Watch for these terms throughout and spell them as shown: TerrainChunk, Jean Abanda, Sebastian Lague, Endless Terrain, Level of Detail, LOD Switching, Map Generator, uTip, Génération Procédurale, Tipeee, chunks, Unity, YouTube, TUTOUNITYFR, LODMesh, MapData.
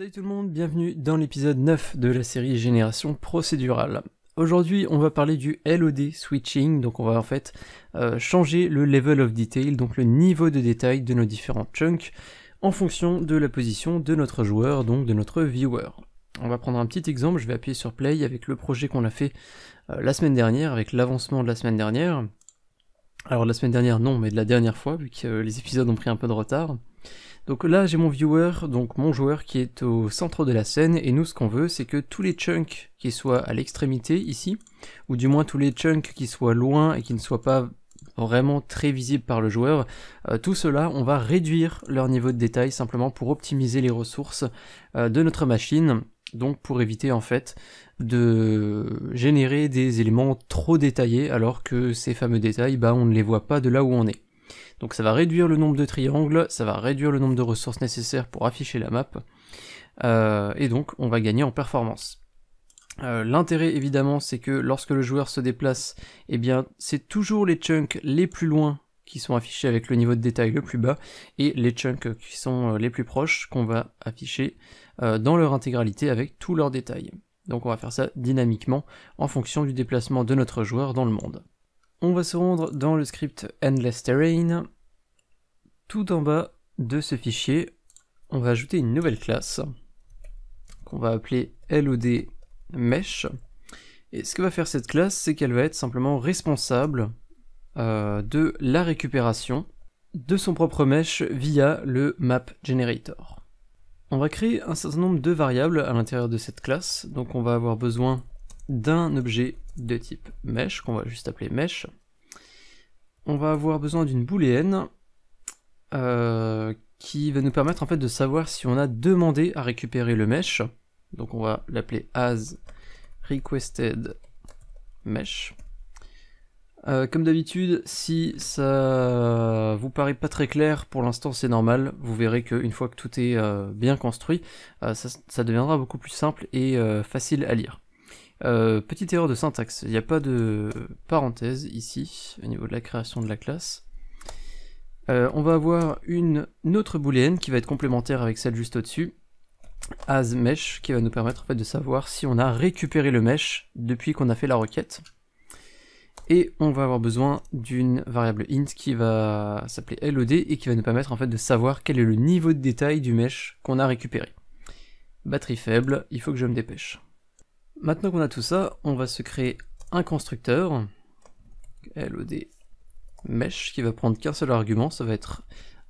Salut tout le monde, bienvenue dans l'épisode 9 de la série Génération Procédurale. Aujourd'hui on va parler du LOD Switching, donc on va en fait changer le Level of Detail, donc le niveau de détail de nos différents chunks, en fonction de la position de notre joueur, donc de notre viewer. On va prendre un petit exemple, je vais appuyer sur Play avec le projet qu'on a fait la semaine dernière, avec l'avancement de la semaine dernière. Alors de la semaine dernière non, mais de la dernière fois, vu que les épisodes ont pris un peu de retard. Donc là j'ai mon viewer, donc mon joueur qui est au centre de la scène, et nous ce qu'on veut c'est que tous les chunks qui soient à l'extrémité ici, ou du moins tous les chunks qui soient loin et qui ne soient pas vraiment très visibles par le joueur, tout cela on va réduire leur niveau de détail simplement pour optimiser les ressources de notre machine, donc pour éviter en fait de générer des éléments trop détaillés alors que ces fameux détails on ne les voit pas de là où on est. Donc ça va réduire le nombre de triangles, ça va réduire le nombre de ressources nécessaires pour afficher la map, et donc on va gagner en performance. L'intérêt évidemment c'est que lorsque le joueur se déplace, eh bien c'est toujours les chunks les plus loin qui sont affichés avec le niveau de détail le plus bas, et les chunks qui sont les plus proches qu'on va afficher dans leur intégralité avec tous leurs détails. Donc on va faire ça dynamiquement en fonction du déplacement de notre joueur dans le monde. On va se rendre dans le script Endless Terrain. Tout en bas de ce fichier, on va ajouter une nouvelle classe qu'on va appeler LOD Mesh. Et ce que va faire cette classe, c'est qu'elle va être simplement responsable de la récupération de son propre mesh via le Map Generator. On va créer un certain nombre de variables à l'intérieur de cette classe, donc on va avoir besoin d'un objet de type mesh, qu'on va juste appeler mesh. On va avoir besoin d'une booléenne qui va nous permettre en fait de savoir si on a demandé à récupérer le mesh. Donc on va l'appeler as requested mesh. Comme d'habitude, si ça vous paraît pas très clair, pour l'instant c'est normal, vous verrez qu'une fois que tout est bien construit, ça deviendra beaucoup plus simple et facile à lire. Petite erreur de syntaxe, il n'y a pas de parenthèse ici, au niveau de la création de la classe. On va avoir une autre booléenne qui va être complémentaire avec celle juste au-dessus, as mesh, qui va nous permettre en fait de savoir si on a récupéré le mesh depuis qu'on a fait la requête. Et on va avoir besoin d'une variable int qui va s'appeler LOD et qui va nous permettre en fait de savoir quel est le niveau de détail du mesh qu'on a récupéré. Batterie faible, il faut que je me dépêche. Maintenant qu'on a tout ça, on va se créer un constructeur, LOD mesh, qui va prendre qu'un seul argument, ça va être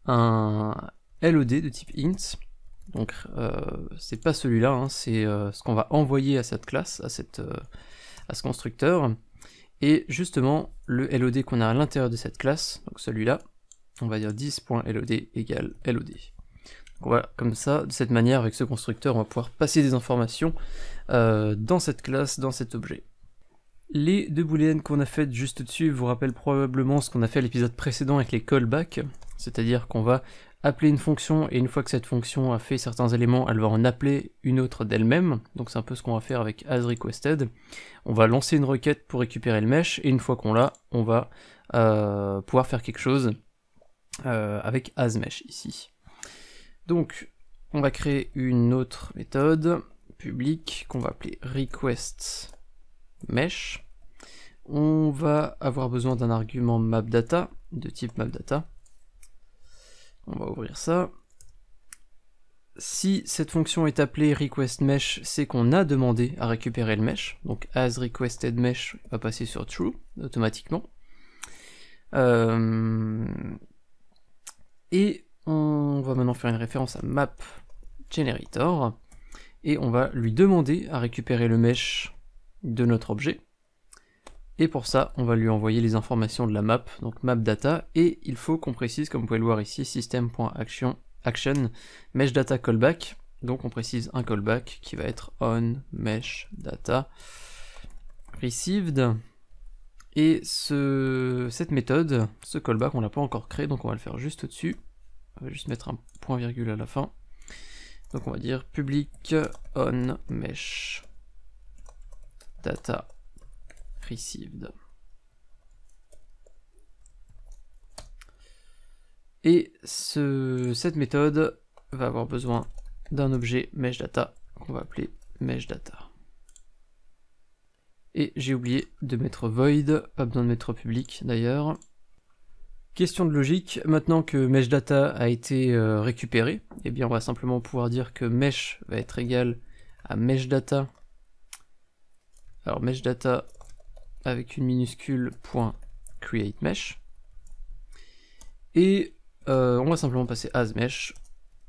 un LOD de type int, donc c'est pas celui-là, hein, c'est ce qu'on va envoyer à cette classe, à ce constructeur, et justement le LOD qu'on a à l'intérieur de cette classe, donc celui-là, on va dire 10.LOD égale LOD. Voilà, comme ça, de cette manière, avec ce constructeur, on va pouvoir passer des informations dans cette classe, dans cet objet. Les deux booléennes qu'on a faites juste au-dessus vous rappellent probablement ce qu'on a fait à l'épisode précédent avec les callbacks, c'est-à-dire qu'on va appeler une fonction, et une fois que cette fonction a fait certains éléments, elle va en appeler une autre d'elle-même, donc c'est un peu ce qu'on va faire avec asRequested. On va lancer une requête pour récupérer le mesh, et une fois qu'on l'a, on va pouvoir faire quelque chose avec asMesh ici. Donc, on va créer une autre méthode publique qu'on va appeler requestMesh. On va avoir besoin d'un argument MapData, de type MapData. On va ouvrir ça. Si cette fonction est appelée requestMesh, c'est qu'on a demandé à récupérer le mesh. Donc, asRequestedMesh va passer sur true automatiquement. Et on va maintenant faire une référence à Map Generator et on va lui demander à récupérer le mesh de notre objet. Et pour ça, on va lui envoyer les informations de la map, donc MapData, et il faut qu'on précise, comme vous pouvez le voir ici, System.action meshData callback. Donc on précise un callback qui va être on meshData received. Et cette méthode, ce callback, on l'a pas encore créé, donc on va le faire juste au-dessus. On va juste mettre un point virgule à la fin. Donc on va dire public on mesh data received. Et cette méthode va avoir besoin d'un objet mesh data qu'on va appeler mesh data. Et j'ai oublié de mettre void, pas besoin de mettre public d'ailleurs. Question de logique, maintenant que mesh data a été récupéré, eh bien on va simplement pouvoir dire que mesh va être égal à mesh data. Alors mesh data avec une minuscule point create mesh. Et on va simplement passer as mesh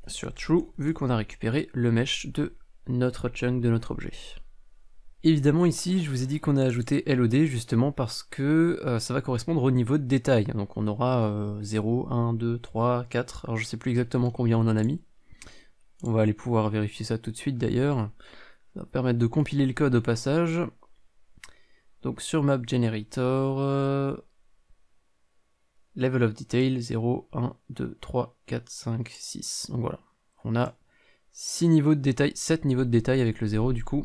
sur true vu qu'on a récupéré le mesh de notre chunk, de notre objet. Évidemment ici je vous ai dit qu'on a ajouté LOD justement parce que ça va correspondre au niveau de détail, donc on aura 0, 1, 2, 3, 4, alors je sais plus exactement combien on en a mis, on va aller pouvoir vérifier ça tout de suite d'ailleurs, ça va permettre de compiler le code au passage, donc sur Map Generator, Level of Detail, 0, 1, 2, 3, 4, 5, 6, donc voilà, on a 6 niveaux de détail, 7 niveaux de détail avec le 0 du coup,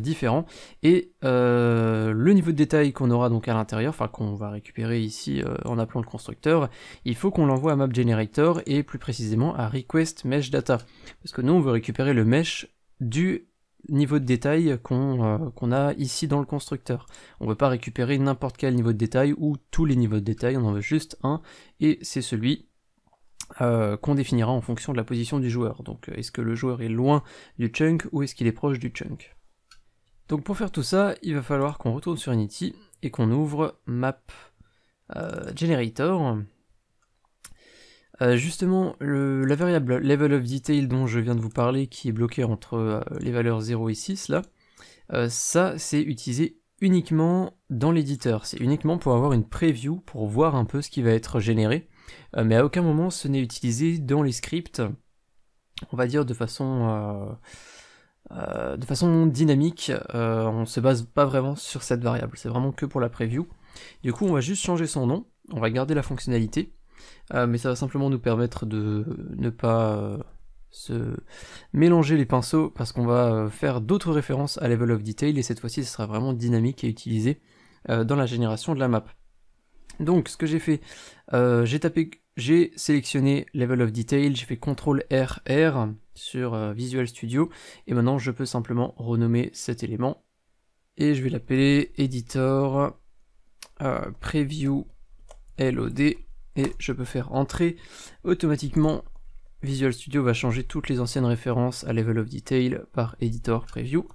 différent, et le niveau de détail qu'on aura donc à l'intérieur, enfin qu'on va récupérer ici en appelant le constructeur, il faut qu'on l'envoie à Map Generator et plus précisément à Request Mesh Data, parce que nous on veut récupérer le mesh du niveau de détail qu'on a ici dans le constructeur. On veut pas récupérer n'importe quel niveau de détail ou tous les niveaux de détail, on en veut juste un, et c'est celui qu'on définira en fonction de la position du joueur. Donc est-ce que le joueur est loin du chunk ou est-ce qu'il est proche du chunk? Donc pour faire tout ça, il va falloir qu'on retourne sur Unity et qu'on ouvre Map Generator. Justement, la variable Level of Detail dont je viens de vous parler, qui est bloquée entre les valeurs 0 et 6, là, ça c'est utilisé uniquement dans l'éditeur. C'est uniquement pour avoir une preview, pour voir un peu ce qui va être généré. Mais à aucun moment ce n'est utilisé dans les scripts, on va dire de façon dynamique, on se base pas vraiment sur cette variable, c'est vraiment que pour la preview. Du coup on va juste changer son nom, on va garder la fonctionnalité, mais ça va simplement nous permettre de ne pas se mélanger les pinceaux, parce qu'on va faire d'autres références à Level of Detail, et cette fois-ci ce sera vraiment dynamique et utilisé dans la génération de la map. Donc ce que j'ai fait, j'ai sélectionné Level of Detail, j'ai fait CTRL R R sur Visual Studio, et maintenant je peux simplement renommer cet élément, et je vais l'appeler Editor Preview LOD, et je peux faire entrer, automatiquement Visual Studio va changer toutes les anciennes références à Level of Detail par Editor Preview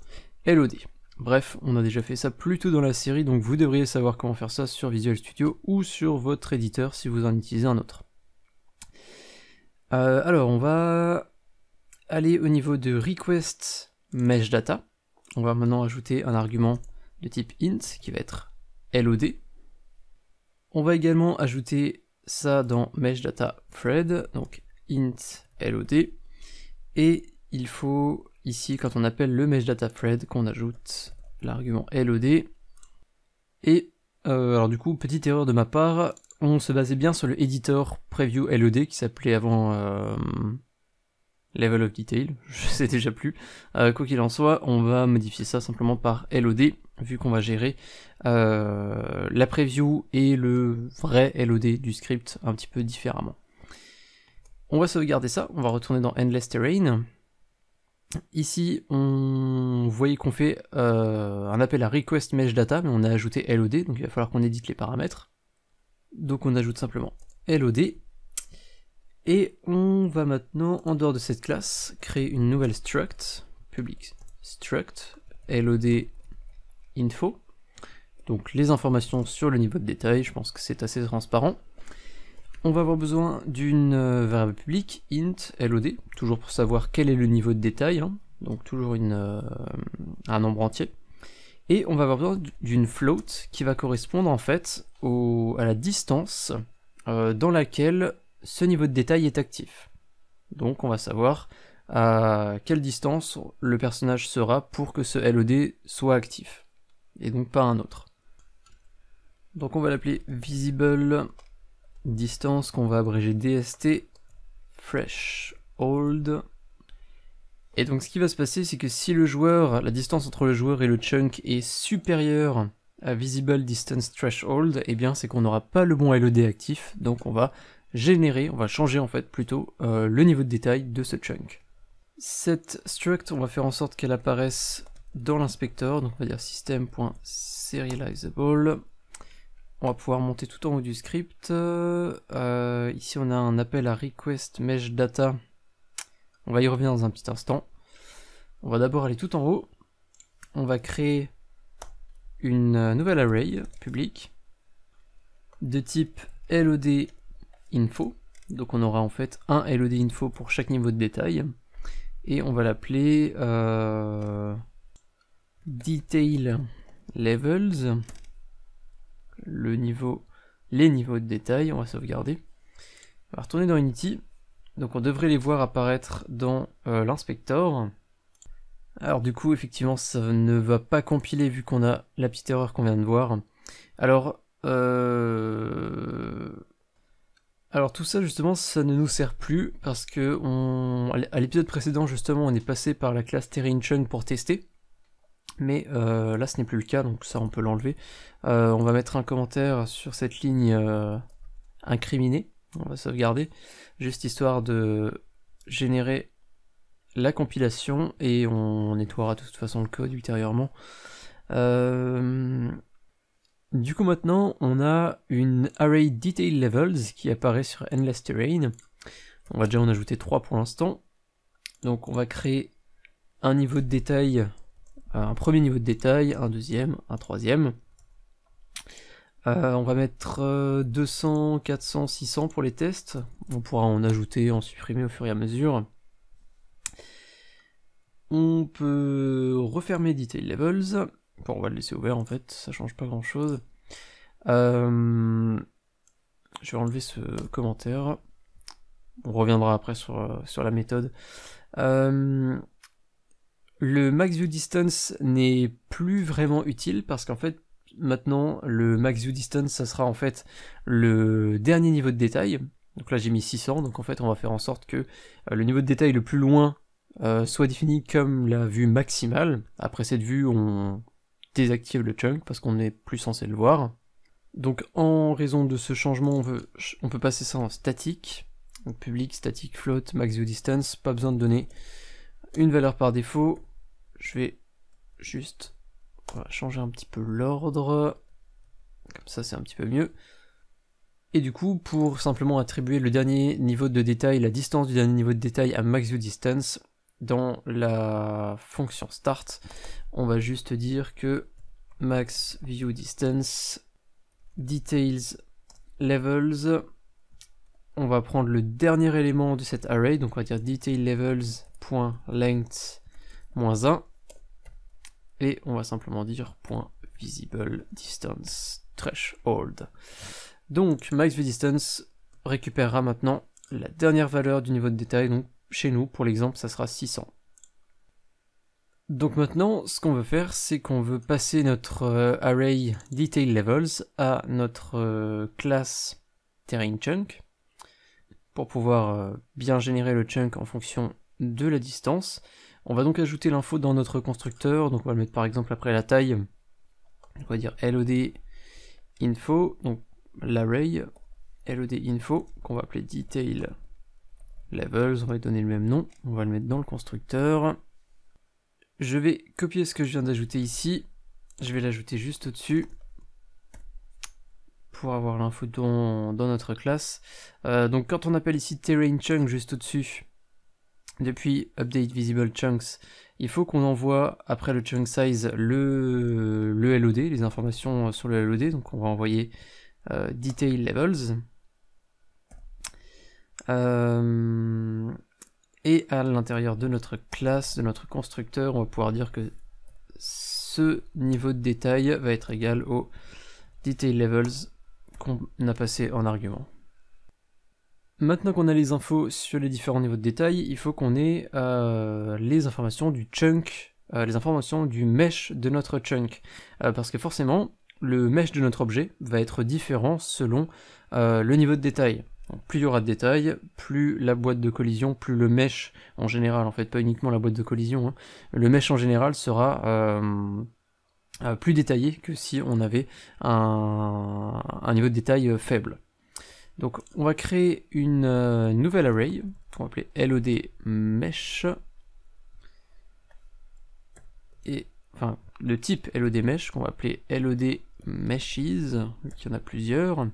LOD. Bref, on a déjà fait ça plus tôt dans la série, donc vous devriez savoir comment faire ça sur Visual Studio ou sur votre éditeur si vous en utilisez un autre. Alors on va aller au niveau de Request Mesh Data. On va maintenant ajouter un argument de type int qui va être LOD. On va également ajouter ça dans Mesh Data Thread, donc int LOD. Et il faut ici, quand on appelle le mesh data thread, qu'on ajoute l'argument LOD. Et alors du coup, petite erreur de ma part, on se basait bien sur le editor preview LOD qui s'appelait avant Level of Detail, je sais déjà plus. Quoi qu'il en soit, on va modifier ça simplement par LOD, vu qu'on va gérer la preview et le vrai LOD du script un petit peu différemment. On va sauvegarder ça, on va retourner dans Endless Terrain. Ici, on voyait qu'on fait un appel à request mesh data, mais on a ajouté LOD, donc il va falloir qu'on édite les paramètres. Donc on ajoute simplement LOD, et on va maintenant, en dehors de cette classe, créer une nouvelle struct, public struct, LOD info, donc les informations sur le niveau de détail, je pense que c'est assez transparent. On va avoir besoin d'une variable publique, int, LOD, toujours pour savoir quel est le niveau de détail, hein, donc toujours un nombre entier. Et on va avoir besoin d'une float qui va correspondre en fait à la distance dans laquelle ce niveau de détail est actif. Donc on va savoir à quelle distance le personnage sera pour que ce LOD soit actif, et donc pas un autre. Donc on va l'appeler visible distance, qu'on va abréger DST, fresh, old. Et donc ce qui va se passer, c'est que si le joueur, la distance entre le joueur et le chunk est supérieure à visible distance threshold, et eh bien c'est qu'on n'aura pas le bon LOD actif, donc on va changer en fait plutôt le niveau de détail de ce chunk. Cette struct, on va faire en sorte qu'elle apparaisse dans l'inspecteur. Donc on va dire system.serializable. On va pouvoir monter tout en haut du script. Ici on a un appel à request mesh data. On va y revenir dans un petit instant. On va d'abord aller tout en haut. On va créer une nouvelle array publique de type LOD info. Donc on aura en fait un LOD info pour chaque niveau de détail. Et on va l'appeler detail levels. Les niveaux de détail, on va sauvegarder. On va retourner dans Unity. Donc on devrait les voir apparaître dans l'inspector. Alors du coup, effectivement, ça ne va pas compiler vu qu'on a la petite erreur qu'on vient de voir. Alors tout ça, justement, ça ne nous sert plus parce que à l'épisode précédent, justement, on est passé par la classe TerrainChunk pour tester. Mais là, ce n'est plus le cas, donc ça, on peut l'enlever. On va mettre un commentaire sur cette ligne incriminée. On va sauvegarder, juste histoire de générer la compilation, et on nettoiera de toute façon le code ultérieurement. Du coup, maintenant, on a une array detail levels qui apparaît sur Endless Terrain. On va déjà en ajouter 3 pour l'instant. Donc, on va créer un niveau de détail. Un premier niveau de détail, un deuxième, un troisième. On va mettre 200, 400, 600 pour les tests. On pourra en ajouter, en supprimer au fur et à mesure. On peut refermer Detail Levels. Bon, on va le laisser ouvert en fait, ça change pas grand chose. Je vais enlever ce commentaire. On reviendra après sur la méthode. Le max view distance n'est plus vraiment utile parce qu'en fait maintenant le max view distance ça sera en fait le dernier niveau de détail. Donc là j'ai mis 600, donc en fait on va faire en sorte que le niveau de détail le plus loin soit défini comme la vue maximale. Après cette vue on désactive le chunk parce qu'on n'est plus censé le voir. Donc en raison de ce changement on peut passer ça en statique. Donc public, static, float, max view distance, pas besoin de donner une valeur par défaut. Je vais juste changer un petit peu l'ordre, comme ça c'est un petit peu mieux. Et du coup, pour simplement attribuer le dernier niveau de détail, la distance du dernier niveau de détail à maxViewDistance, dans la fonction start, on va juste dire que maxViewDistance details levels, on va prendre le dernier élément de cet array, donc on va dire detail levels.length-1 et on va simplement dire .visible distance threshold. Donc maxViewDistance récupérera maintenant la dernière valeur du niveau de détail, donc chez nous pour l'exemple ça sera 600. Donc maintenant ce qu'on veut faire c'est qu'on veut passer notre array detail levels à notre classe TerrainChunk pour pouvoir bien générer le chunk en fonction de la distance. On va donc ajouter l'info dans notre constructeur, donc on va le mettre par exemple après la taille, on va dire LOD info, donc l'array LOD info qu'on va appeler detail levels, on va lui donner le même nom, on va le mettre dans le constructeur. Je vais copier ce que je viens d'ajouter ici, je vais l'ajouter juste au-dessus pour avoir l'info dans notre classe. Donc quand on appelle ici TerrainChunk juste au-dessus, depuis update visible chunks, il faut qu'on envoie après le chunk size le LOD, les informations sur le LOD, donc on va envoyer detail levels. Et à l'intérieur de notre classe, de notre constructeur, on va pouvoir dire que ce niveau de détail va être égal au detail levels qu'on a passé en argument. Maintenant qu'on a les infos sur les différents niveaux de détail, il faut qu'on ait les informations du chunk, les informations du mesh de notre chunk. Parce que forcément, le mesh de notre objet va être différent selon le niveau de détail. Donc, plus il y aura de détails, plus la boîte de collision, plus le mesh en général, en fait pas uniquement la boîte de collision, hein, le mesh en général sera plus détaillé que si on avait un niveau de détail faible. Donc on va créer une nouvelle array qu'on va appeler LOD mesh et enfin le type LODMesh qu'on va appeler LODMeshes, il y en a plusieurs.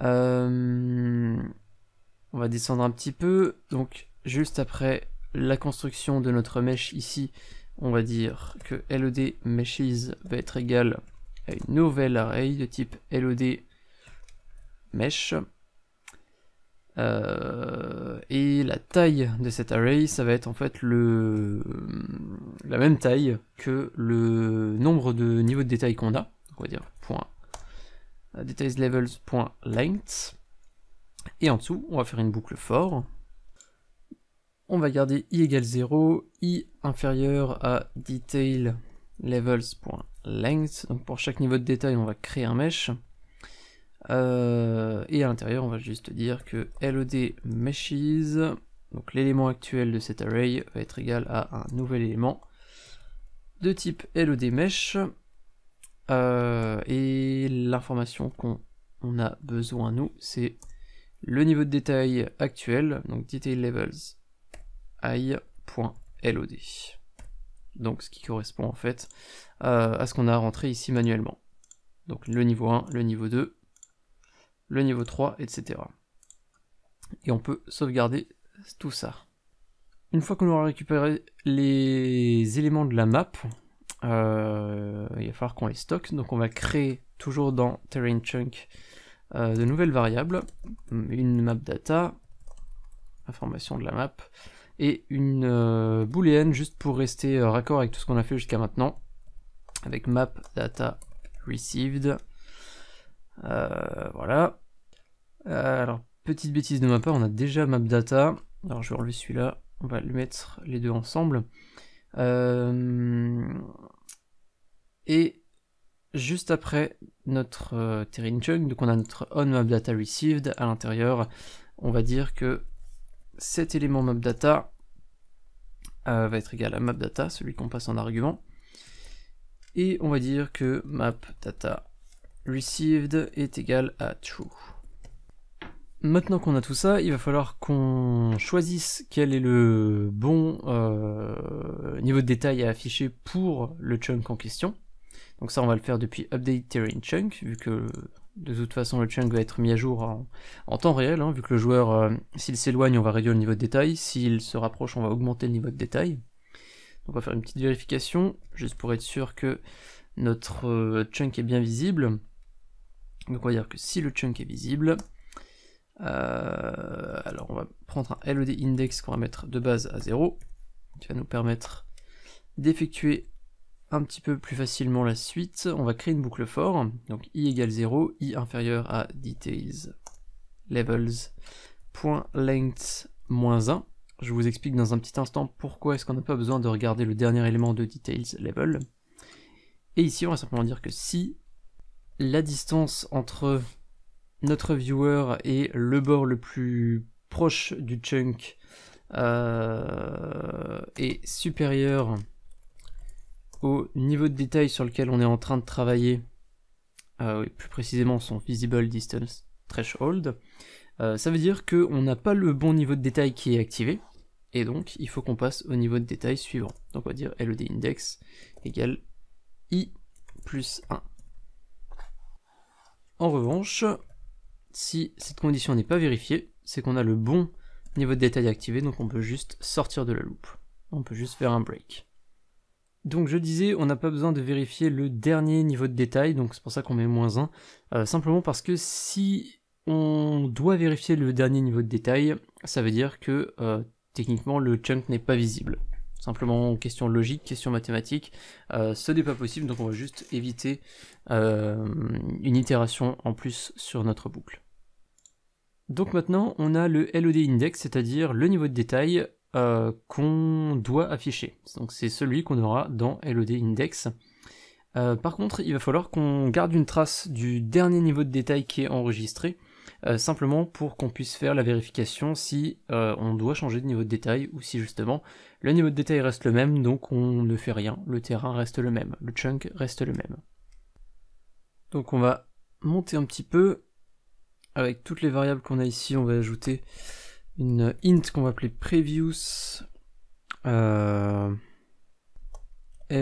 On va descendre un petit peu, donc juste après la construction de notre mesh ici, on va dire que LODMeshes va être égal à une nouvelle array de type LODMesh. Et la taille de cet array, ça va être en fait la même taille que le nombre de niveaux de détail qu'on a. On va dire .detailsLevels.length. Et en dessous, on va faire une boucle for. On va garder i égale 0, i inférieur à detailLevels.length. Donc pour chaque niveau de détail, on va créer un mesh. Et à l'intérieur, on va juste dire que LODMeshes, donc l'élément actuel de cet array, va être égal à un nouvel élément de type LODMesh. Et l'information qu'on a besoin, nous, c'est le niveau de détail actuel, donc detailLevels.i.LOD. Donc ce qui correspond en fait à ce qu'on a rentré ici manuellement. Donc le niveau 1, le niveau 2, le niveau 3, etc. Et on peut sauvegarder tout ça. Une fois qu'on aura récupéré les éléments de la map, il va falloir qu'on les stocke. Donc on va créer, toujours dans TerrainChunk, de nouvelles variables. Une MapData, information de la map, et une booléenne, juste pour rester raccord avec tout ce qu'on a fait jusqu'à maintenant, avec MapData received. Voilà. Alors, petite bêtise de ma part, on a déjà MapData. Alors, je vais relever celui-là. On va le mettre les deux ensemble. Et juste après notre TerrainChunk, donc on a notre onMapDataReceived à l'intérieur. On va dire que cet élément MapData va être égal à MapData, celui qu'on passe en argument. Et on va dire que MapData received est égal à true. Maintenant qu'on a tout ça, il va falloir qu'on choisisse quel est le bon niveau de détail à afficher pour le chunk en question. Donc ça, on va le faire depuis update terrain chunk, vu que de toute façon le chunk va être mis à jour en temps réel, hein, vu que le joueur, s'il s'éloigne, on va réduire le niveau de détail, s'il se rapproche, on va augmenter le niveau de détail. Donc on va faire une petite vérification, juste pour être sûr que notre chunk est bien visible. Donc on va dire que si le chunk est visible, alors on va prendre un LOD index qu'on va mettre de base à 0, qui va nous permettre d'effectuer un petit peu plus facilement la suite. On va créer une boucle for, donc i égale 0, i inférieur à detailsLevels.length - 1. Je vous explique dans un petit instant pourquoi est-ce qu'on n'a pas besoin de regarder le dernier élément de detailsLevel. Et ici, on va simplement dire que si la distance entre notre viewer et le bord le plus proche du chunk est supérieure au niveau de détail sur lequel on est en train de travailler, et plus précisément son visible distance threshold, ça veut dire qu'on n'a pas le bon niveau de détail qui est activé, et donc il faut qu'on passe au niveau de détail suivant. Donc on va dire LOD index égale i plus 1. En revanche, si cette condition n'est pas vérifiée, c'est qu'on a le bon niveau de détail activé, donc on peut juste sortir de la loupe. On peut juste faire un break. Donc je disais, on n'a pas besoin de vérifier le dernier niveau de détail, donc c'est pour ça qu'on met -1, simplement parce que si on doit vérifier le dernier niveau de détail, ça veut dire que techniquement le chunk n'est pas visible. Simplement question logique, question mathématique, ce n'est pas possible, donc on va juste éviter une itération en plus sur notre boucle. Donc maintenant on a le LOD index, c'est-à-dire le niveau de détail qu'on doit afficher. Donc c'est celui qu'on aura dans LOD index. Par contre, il va falloir qu'on garde une trace du dernier niveau de détail qui est enregistré, simplement pour qu'on puisse faire la vérification si on doit changer de niveau de détail, ou si justement le niveau de détail reste le même, donc on ne fait rien, le terrain reste le même, le chunk reste le même. Donc on va monter un petit peu, avec toutes les variables qu'on a ici, on va ajouter une int qu'on va appeler previous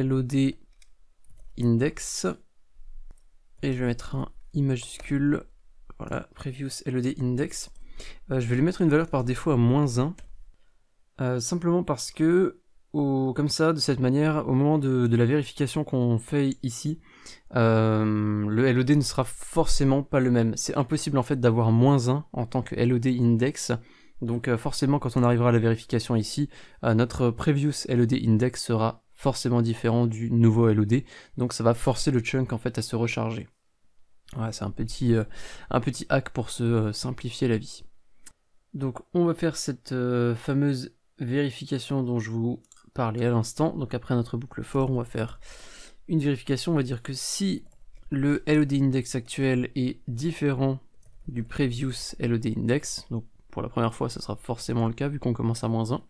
LOD index et je vais mettre un i majuscule, voilà, previous LOD index. Je vais lui mettre une valeur par défaut à -1, simplement parce que comme ça, de cette manière, au moment de la vérification qu'on fait ici, le LOD ne sera forcément pas le même. C'est impossible en fait d'avoir -1 en tant que LOD index. Donc forcément, quand on arrivera à la vérification ici, notre previous LOD index sera forcément différent du nouveau LOD. Donc ça va forcer le chunk en fait à se recharger. Voilà, c'est un petit hack pour se simplifier la vie. Donc on va faire cette fameuse vérification dont je vous parlais à l'instant. Donc après notre boucle for, on va faire une vérification. On va dire que si le LOD index actuel est différent du previous LOD index, donc pour la première fois, ça sera forcément le cas vu qu'on commence à -1.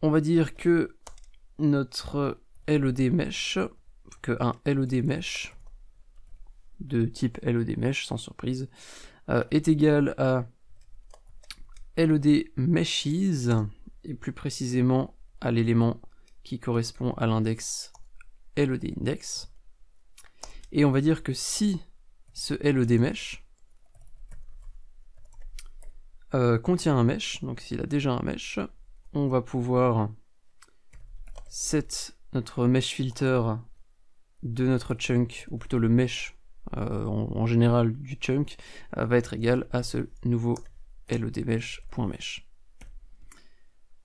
On va dire que notre LODMesh, qu'un LODMesh de type LODMesh, sans surprise, est égal à LODMeshes, et plus précisément à l'élément qui correspond à l'index LODindex. Et on va dire que si ce LODMesh contient un mesh, donc s'il a déjà un mesh, on va pouvoir set notre mesh filter de notre chunk, ou plutôt le mesh en général du chunk, va être égal à ce nouveau LODMesh.mesh.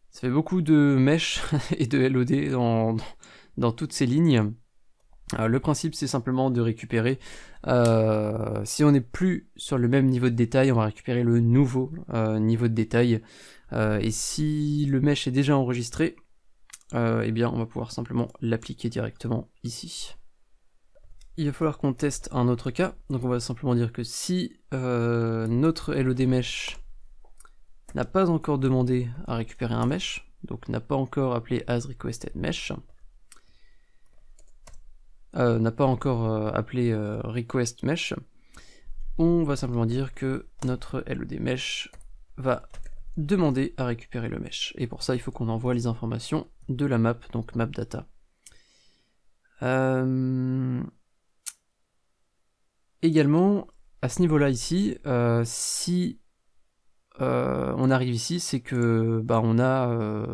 Ça fait beaucoup de mesh et de LOD dans toutes ces lignes. Le principe, c'est simplement de récupérer, si on n'est plus sur le même niveau de détail, on va récupérer le nouveau niveau de détail, et si le mesh est déjà enregistré, eh bien on va pouvoir simplement l'appliquer directement ici. Il va falloir qu'on teste un autre cas, donc on va simplement dire que si notre LODMesh n'a pas encore demandé à récupérer un mesh, donc n'a pas encore appelé asRequestedMesh, n'a pas encore appelé requestMesh, on va simplement dire que notre LODMesh va demander à récupérer le mesh. Et pour ça, il faut qu'on envoie les informations de la map, donc MapData. Également, à ce niveau-là ici, si on arrive ici, c'est que bah, on a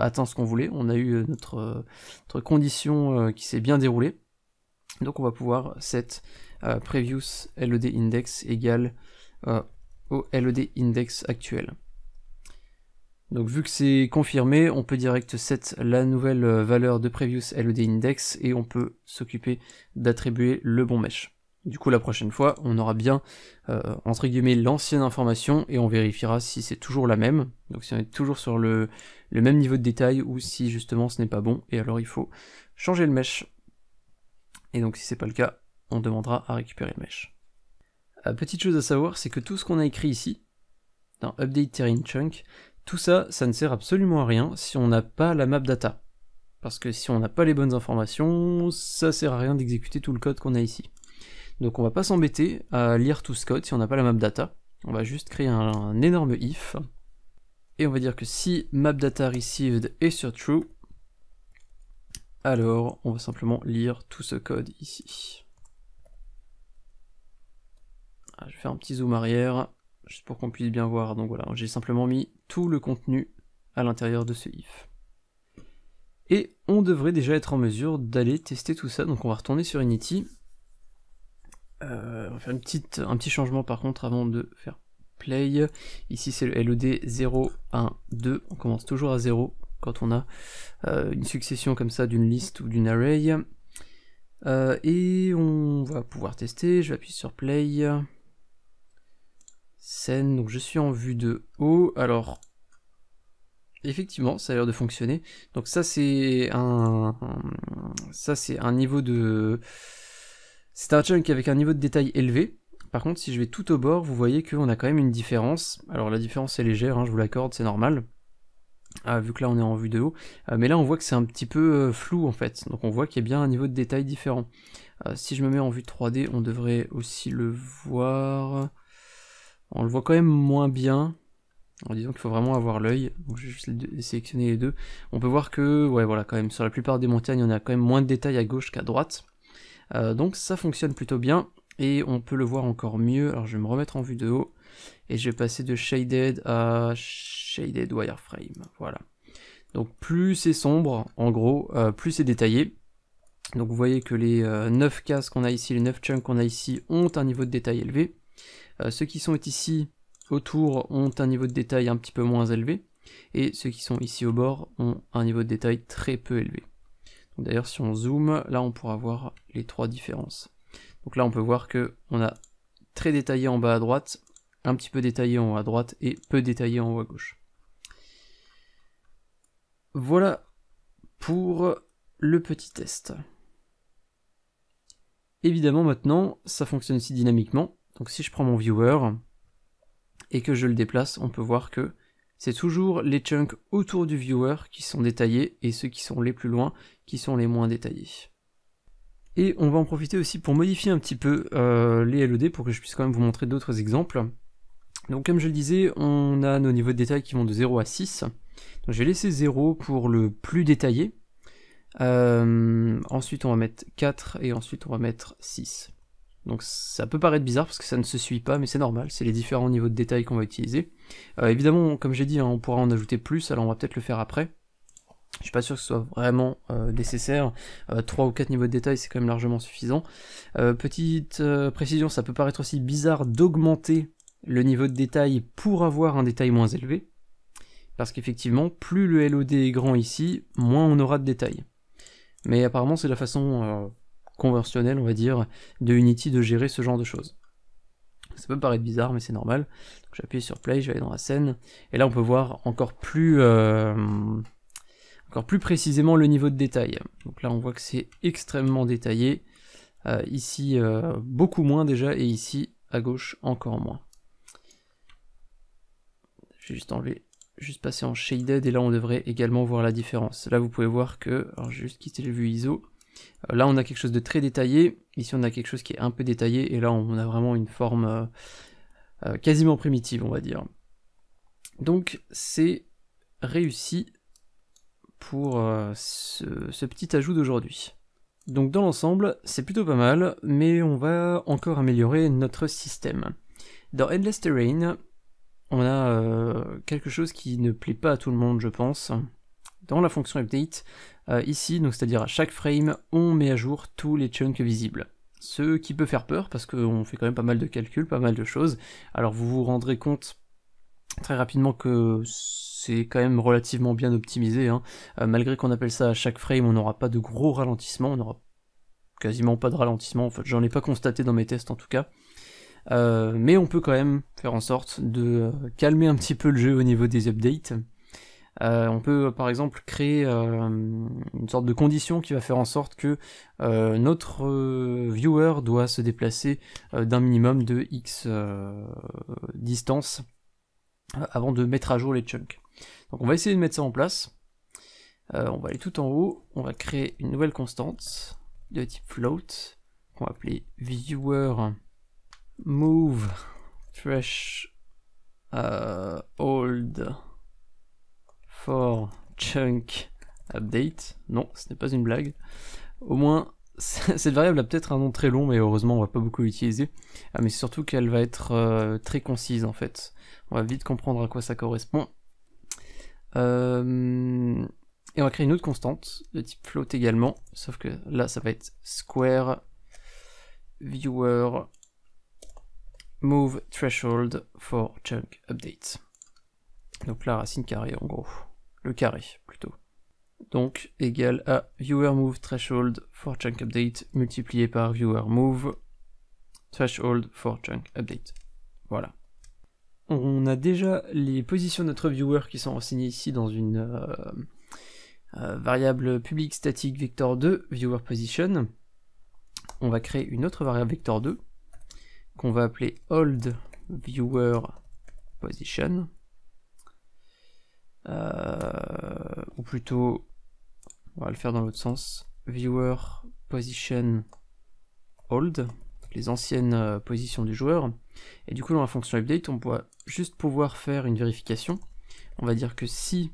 atteint ce qu'on voulait, on a eu notre condition qui s'est bien déroulée. Donc on va pouvoir set previous LOD index égale au LOD index actuel. Donc vu que c'est confirmé, on peut direct set la nouvelle valeur de previous LOD index et on peut s'occuper d'attribuer le bon mesh. Du coup la prochaine fois on aura bien entre guillemets l'ancienne information et on vérifiera si c'est toujours la même, donc si on est toujours sur le même niveau de détail ou si justement ce n'est pas bon et alors il faut changer le mesh. Et donc si c'est pas le cas, on demandera à récupérer le mesh. Petite chose à savoir, c'est que tout ce qu'on a écrit ici, dans update TerrainChunk, tout ça, ça ne sert absolument à rien si on n'a pas la map data. Parce que si on n'a pas les bonnes informations, ça sert à rien d'exécuter tout le code qu'on a ici. Donc on va pas s'embêter à lire tout ce code si on n'a pas la map data. On va juste créer un énorme if. Et on va dire que si mapdata received est sur true, alors on va simplement lire tout ce code ici. Je vais faire un petit zoom arrière, juste pour qu'on puisse bien voir. Donc voilà, j'ai simplement mis tout le contenu à l'intérieur de ce if. Et on devrait déjà être en mesure d'aller tester tout ça. Donc on va retourner sur Unity. On va faire un petit changement par contre avant de faire play. Ici c'est le LOD 0, 1, 2. On commence toujours à 0 quand on a une succession comme ça d'une liste ou d'une array. Et on va pouvoir tester. Je vais appuyer sur play. Scène, donc je suis en vue de haut. Alors effectivement ça a l'air de fonctionner. Donc ça c'est un niveau de... C'est un chunk avec un niveau de détail élevé. Par contre si je vais tout au bord, vous voyez qu'on a quand même une différence. Alors la différence est légère, hein, je vous l'accorde, c'est normal. Vu que là on est en vue de haut, mais là on voit que c'est un petit peu flou en fait, donc on voit qu'il y a bien un niveau de détail différent. Si je me mets en vue 3D, on devrait aussi le voir. On le voit quand même moins bien, en disant qu'il faut vraiment avoir l'œil. Donc je vais juste sélectionner les deux. On peut voir que, ouais, voilà, quand même, sur la plupart des montagnes, on a quand même moins de détails à gauche qu'à droite. Donc ça fonctionne plutôt bien. Et on peut le voir encore mieux. Alors je vais me remettre en vue de haut. Et je vais passer de Shaded à Shaded Wireframe. Voilà. Donc plus c'est sombre, en gros, plus c'est détaillé. Donc vous voyez que les 9 cases qu'on a ici, les 9 chunks qu'on a ici ont un niveau de détail élevé. Ceux qui sont ici autour ont un niveau de détail un petit peu moins élevé. Et ceux qui sont ici au bord ont un niveau de détail très peu élevé. D'ailleurs si on zoome, là on pourra voir les trois différences. Donc là on peut voir qu'on a très détaillé en bas à droite, un petit peu détaillé en haut à droite et peu détaillé en haut à gauche. Voilà pour le petit test. Évidemment maintenant ça fonctionne aussi dynamiquement. Donc si je prends mon viewer et que je le déplace, on peut voir que c'est toujours les chunks autour du viewer qui sont détaillés et ceux qui sont les plus loin qui sont les moins détaillés. Et on va en profiter aussi pour modifier un petit peu les LOD pour que je puisse quand même vous montrer d'autres exemples. Donc comme je le disais, on a nos niveaux de détail qui vont de 0 à 6. Donc je vais laisser 0 pour le plus détaillé. Ensuite on va mettre 4 et ensuite on va mettre 6. Donc ça peut paraître bizarre parce que ça ne se suit pas, mais c'est normal, c'est les différents niveaux de détail qu'on va utiliser. Évidemment, comme j'ai dit, hein, on pourra en ajouter plus, alors on va peut-être le faire après. Je suis pas sûr que ce soit vraiment nécessaire, 3 ou 4 niveaux de détail c'est quand même largement suffisant. Petite précision, ça peut paraître aussi bizarre d'augmenter le niveau de détail pour avoir un détail moins élevé, parce qu'effectivement, plus le LOD est grand ici, moins on aura de détails. Mais apparemment c'est la façon conventionnelle, on va dire, de Unity de gérer ce genre de choses. Ça peut paraître bizarre, mais c'est normal. J'appuie sur Play, je vais aller dans la scène, et là on peut voir encore plus précisément le niveau de détail. Donc là on voit que c'est extrêmement détaillé, ici beaucoup moins déjà, et ici à gauche encore moins. J'ai juste enlevé, juste passer en Shaded, et là on devrait également voir la différence. Là vous pouvez voir que, alors j'ai juste quitté les vues ISO, là on a quelque chose de très détaillé, ici on a quelque chose qui est un peu détaillé, et là on a vraiment une forme quasiment primitive, on va dire. Donc c'est réussi pour ce petit ajout d'aujourd'hui. Donc dans l'ensemble, c'est plutôt pas mal, mais on va encore améliorer notre système. Dans Endless Terrain, on a quelque chose qui ne plaît pas à tout le monde, je pense. Dans la fonction update, ici, donc c'est-à-dire à chaque frame, on met à jour tous les chunks visibles. Ce qui peut faire peur, parce qu'on fait quand même pas mal de calculs, pas mal de choses. Alors vous vous rendrez compte très rapidement que c'est quand même relativement bien optimisé, hein. Malgré qu'on appelle ça à chaque frame, on n'aura pas de gros ralentissement, on n'aura quasiment pas de ralentissement, en fait, j'en ai pas constaté dans mes tests en tout cas. Mais on peut quand même faire en sorte de calmer un petit peu le jeu au niveau des updates. On peut par exemple créer une sorte de condition qui va faire en sorte que notre viewer doit se déplacer d'un minimum de X distance avant de mettre à jour les chunks. Donc on va essayer de mettre ça en place. On va aller tout en haut, on va créer une nouvelle constante de type float, qu'on va appeler viewer move trash old for chunk update. Non, ce n'est pas une blague. Au moins, cette variable a peut-être un nom très long, mais heureusement on va pas beaucoup l'utiliser. Mais c'est surtout qu'elle va être très concise en fait. On va vite comprendre à quoi ça correspond. Et on va créer une autre constante de type float également, sauf que là ça va être square viewer move threshold for chunk update. Donc la racine carrée en gros, le carré plutôt. Donc égal à viewer move threshold for chunk update multiplié par viewer move threshold for chunk update. Voilà. On a déjà les positions de notre viewer qui sont renseignées ici dans une variable public static vector2 viewer position. On va créer une autre variable vector2 qu'on va appeler old viewer position. Ou plutôt, on va le faire dans l'autre sens, viewer position old. les anciennes positions du joueur. Et du coup, dans la fonction update, on va juste pouvoir faire une vérification. On va dire que si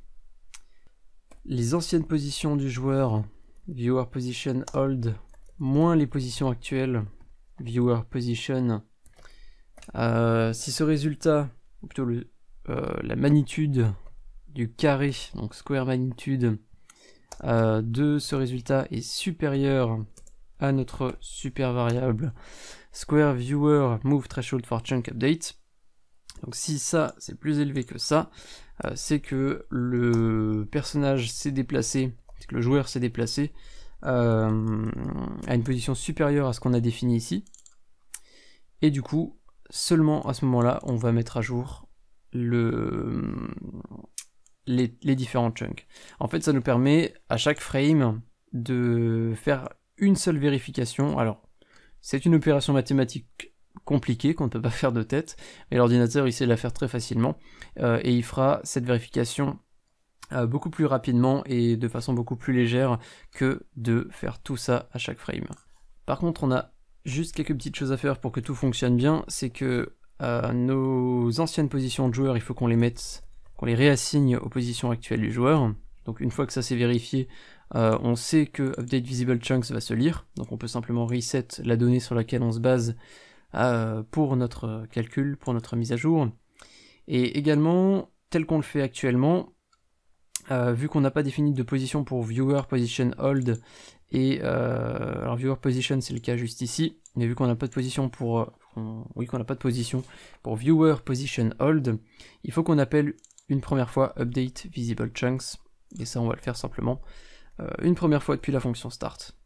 les anciennes positions du joueur, viewer position old, moins les positions actuelles, viewer position, si ce résultat, ou plutôt la magnitude du carré, donc square magnitude de ce résultat est supérieur à notre super variable square viewer move threshold for chunk update. Donc si ça c'est plus élevé que ça, c'est que le personnage s'est déplacé, c'est que le joueur s'est déplacé à une position supérieure à ce qu'on a défini ici. Et du coup, seulement à ce moment-là, on va mettre à jour les différents chunks. En fait, ça nous permet à chaque frame de faire une seule vérification. Alors, c'est une opération mathématique compliquée qu'on ne peut pas faire de tête, mais l'ordinateur il sait la faire très facilement et il fera cette vérification beaucoup plus rapidement et de façon beaucoup plus légère que de faire tout ça à chaque frame. Par contre, on a juste quelques petites choses à faire pour que tout fonctionne bien, c'est que nos anciennes positions de joueurs, il faut qu'on les mette, qu'on les réassigne aux positions actuelles du joueur. Donc une fois que ça c'est vérifié, on sait que update visible chunks va se lire, donc on peut simplement reset la donnée sur laquelle on se base pour notre calcul, pour notre mise à jour. Et également, tel qu'on le fait actuellement, vu qu'on n'a pas défini de position pour viewer position hold, et alors viewer position c'est le cas juste ici, mais vu qu'on n'a pas de position pour viewer position hold, il faut qu'on appelle une première fois update visible chunks, et ça on va le faire simplement une première fois depuis la fonction start.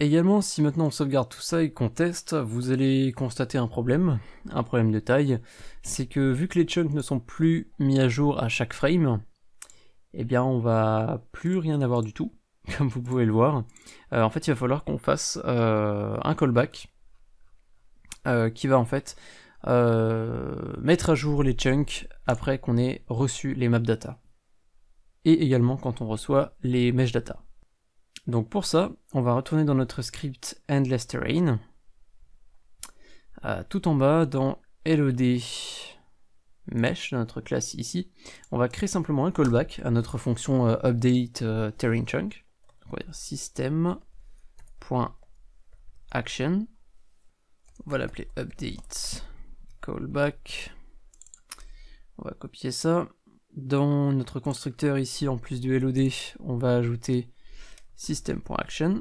Également, si maintenant on sauvegarde tout ça et qu'on teste, vous allez constater un problème de taille, c'est que vu que les chunks ne sont plus mis à jour à chaque frame, eh bien on va plus rien avoir du tout, comme vous pouvez le voir. En fait, il va falloir qu'on fasse un callback qui va en fait mettre à jour les chunks après qu'on ait reçu les map data. Et également quand on reçoit les mesh data. Donc pour ça, on va retourner dans notre script Endless Terrain, tout en bas dans LOD Mesh, dans notre classe ici, on va créer simplement un callback à notre fonction update TerrainChunk. On va dire system.action. On va l'appeler update callback. On va copier ça. Dans notre constructeur ici, en plus du LOD, on va ajouter system.action.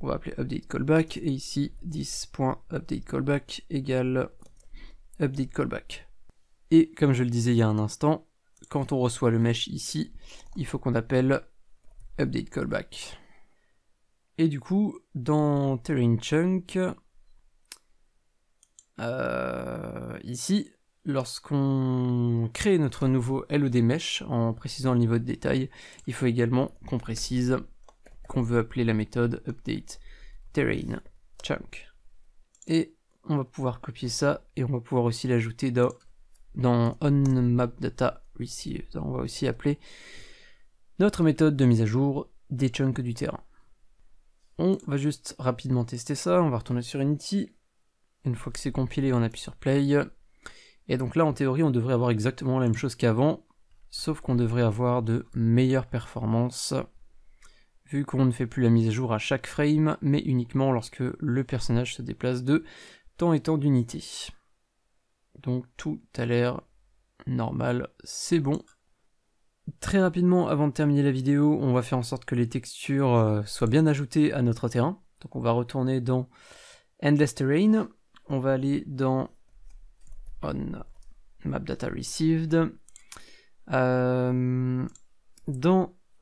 On va appeler update callback et ici 10.update callback égale update callback. Et comme je le disais il y a un instant, quand on reçoit le mesh ici, il faut qu'on appelle update callback. Et du coup, dans TerrainChunk, ici, lorsqu'on crée notre nouveau LOD mesh, en précisant le niveau de détail, il faut également qu'on précise qu'on veut appeler la méthode update TerrainChunk. Et on va pouvoir copier ça et on va pouvoir aussi l'ajouter dans onMapDataReceive. On va aussi appeler notre méthode de mise à jour des chunks du terrain. On va juste rapidement tester ça. On va retourner sur Unity. Une fois que c'est compilé, on appuie sur Play. Et donc là, en théorie, on devrait avoir exactement la même chose qu'avant, sauf qu'on devrait avoir de meilleures performances, vu qu'on ne fait plus la mise à jour à chaque frame, mais uniquement lorsque le personnage se déplace de temps et temps d'unité. Donc tout a l'air normal, c'est bon. Très rapidement, avant de terminer la vidéo, on va faire en sorte que les textures soient bien ajoutées à notre terrain. Donc on va retourner dans Endless Terrain, on va aller dans On Map Data Received. Dans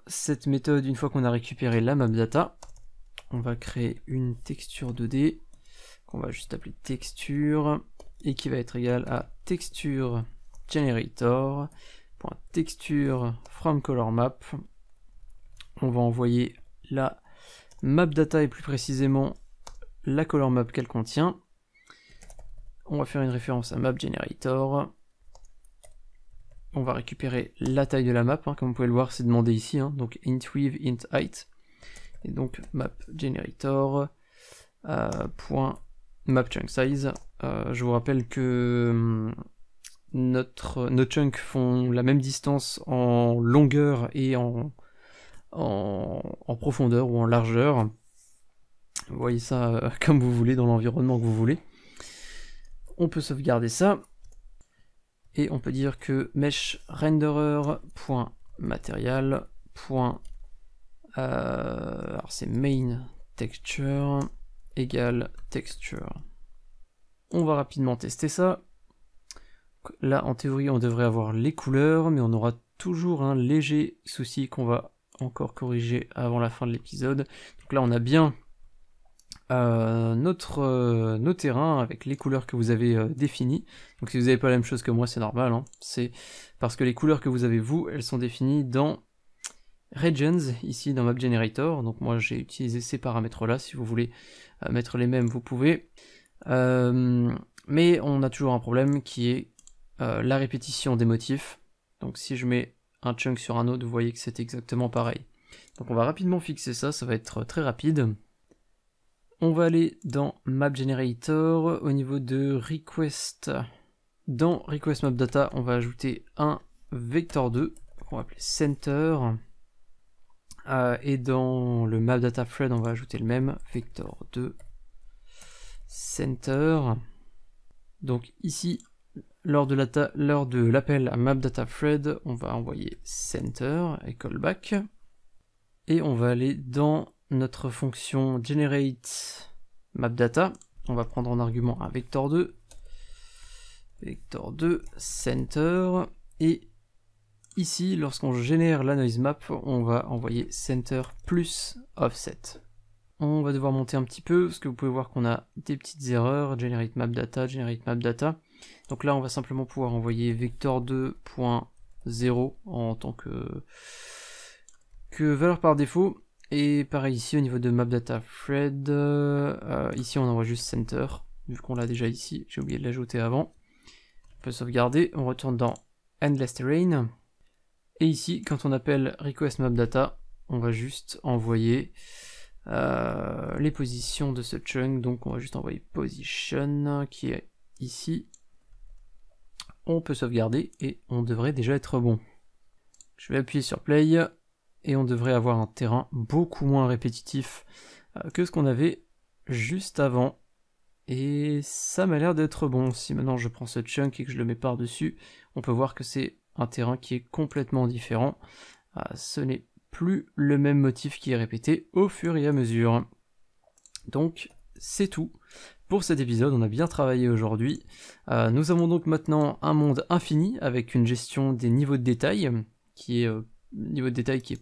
cette méthode, une fois qu'on a récupéré la map data, on va créer une texture 2D qu'on va juste appeler texture et qui va être égale à texture generator.texture from color map. On va envoyer la map data et plus précisément la color map qu'elle contient. On va faire une référence à map generator. On va récupérer la taille de la map, hein, comme vous pouvez le voir, c'est demandé ici, hein, donc int width, int height. Et donc map generator .mapChunkSize. Je vous rappelle que nos chunks font la même distance en longueur et en profondeur ou en largeur. Vous voyez ça comme vous voulez, dans l'environnement que vous voulez. On peut sauvegarder ça. Et on peut dire que meshRenderer.material. Alors c'est main texture égale texture. On va rapidement tester ça. Là en théorie on devrait avoir les couleurs, mais on aura toujours un léger souci qu'on va encore corriger avant la fin de l'épisode. Donc là on a bien nos terrains avec les couleurs que vous avez définies. Donc si vous n'avez pas la même chose que moi, c'est normal, hein. C'est parce que les couleurs que vous avez vous, elles sont définies dans Regions, ici dans Map Generator. Donc moi j'ai utilisé ces paramètres là, si vous voulez mettre les mêmes vous pouvez. Mais on a toujours un problème qui est la répétition des motifs. Donc si je mets un chunk sur un autre, vous voyez que c'est exactement pareil. Donc on va rapidement fixer ça, ça va être très rapide. On va aller dans Map Generator, au niveau de Request. Dans Request MapData, on va ajouter un vector 2, qu'on va appeler Center. Et dans le MapData Thread, on va ajouter le même, vector 2, Center. Donc ici, lors de l'appel à MapData Thread, on va envoyer Center et Callback. Et on va aller dans notre fonction Generate MapData. On va prendre en argument un vector 2, Center. Et ici, lorsqu'on génère la noise map, on va envoyer center plus offset. On va devoir monter un petit peu, parce que vous pouvez voir qu'on a des petites erreurs, generate map data, Donc là, on va simplement pouvoir envoyer vector2.0 en tant que valeur par défaut. Et pareil ici, au niveau de map data thread, ici on envoie juste center, vu qu'on l'a déjà ici, j'ai oublié de l'ajouter avant. On peut sauvegarder, on retourne dans Endless Terrain. Et ici, quand on appelle request map data, on va juste envoyer les positions de ce chunk. Donc on va juste envoyer position qui est ici. On peut sauvegarder et on devrait déjà être bon. Je vais appuyer sur play et on devrait avoir un terrain beaucoup moins répétitif que ce qu'on avait juste avant. Et ça m'a l'air d'être bon. Si maintenant je prends ce chunk et que je le mets par-dessus, on peut voir que c'est un terrain qui est complètement différent. Ce n'est plus le même motif qui est répété au fur et à mesure. Donc c'est tout pour cet épisode, on a bien travaillé aujourd'hui. Nous avons donc maintenant un monde infini avec une gestion des niveaux de détail qui est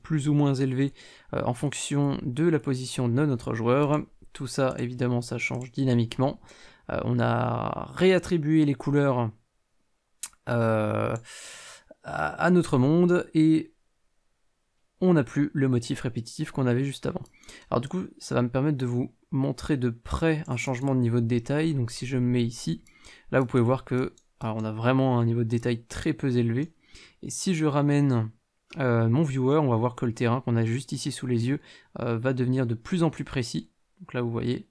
plus ou moins élevé en fonction de la position de notre joueur. Tout ça évidemment ça change dynamiquement. On a réattribué les couleurs à notre monde et on n'a plus le motif répétitif qu'on avait juste avant. Alors du coup ça va me permettre de vous montrer de près un changement de niveau de détail. Donc si je me mets ici, là vous pouvez voir que alors, on a vraiment un niveau de détail très peu élevé. Et si je ramène mon viewer, on va voir que le terrain qu'on a juste ici sous les yeux va devenir de plus en plus précis. Donc là vous voyez,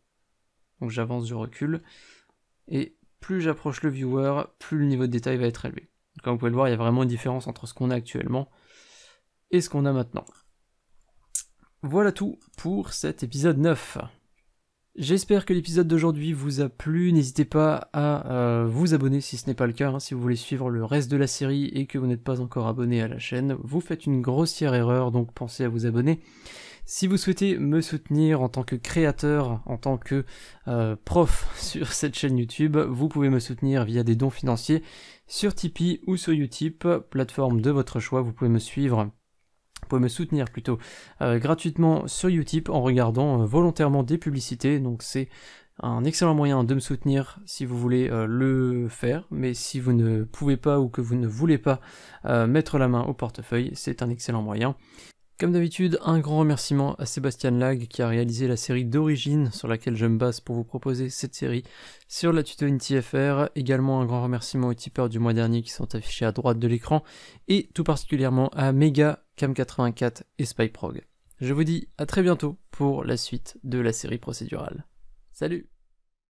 donc j'avance, je recule, et plus j'approche le viewer, plus le niveau de détail va être élevé. Comme vous pouvez le voir, il y a vraiment une différence entre ce qu'on a actuellement et ce qu'on a maintenant. Voilà tout pour cet épisode 9. J'espère que l'épisode d'aujourd'hui vous a plu, n'hésitez pas à vous abonner si ce n'est pas le cas, hein. Si vous voulez suivre le reste de la série et que vous n'êtes pas encore abonné à la chaîne, vous faites une grossière erreur, donc pensez à vous abonner. Si vous souhaitez me soutenir en tant que créateur, en tant que prof sur cette chaîne YouTube, vous pouvez me soutenir via des dons financiers sur Tipeee ou sur uTip, plateforme de votre choix. Vous pouvez me suivre, vous pouvez me soutenir plutôt gratuitement sur uTip en regardant volontairement des publicités. Donc c'est un excellent moyen de me soutenir si vous voulez le faire, mais si vous ne pouvez pas ou que vous ne voulez pas mettre la main au portefeuille, c'est un excellent moyen. Comme d'habitude, un grand remerciement à Sebastian Lague qui a réalisé la série d'origine sur laquelle je me base pour vous proposer cette série sur la TUTOUNITYFR. Également un grand remerciement aux tipeurs du mois dernier qui sont affichés à droite de l'écran et tout particulièrement à Mega, Cam84 et SpyProg. Je vous dis à très bientôt pour la suite de la série procédurale. Salut!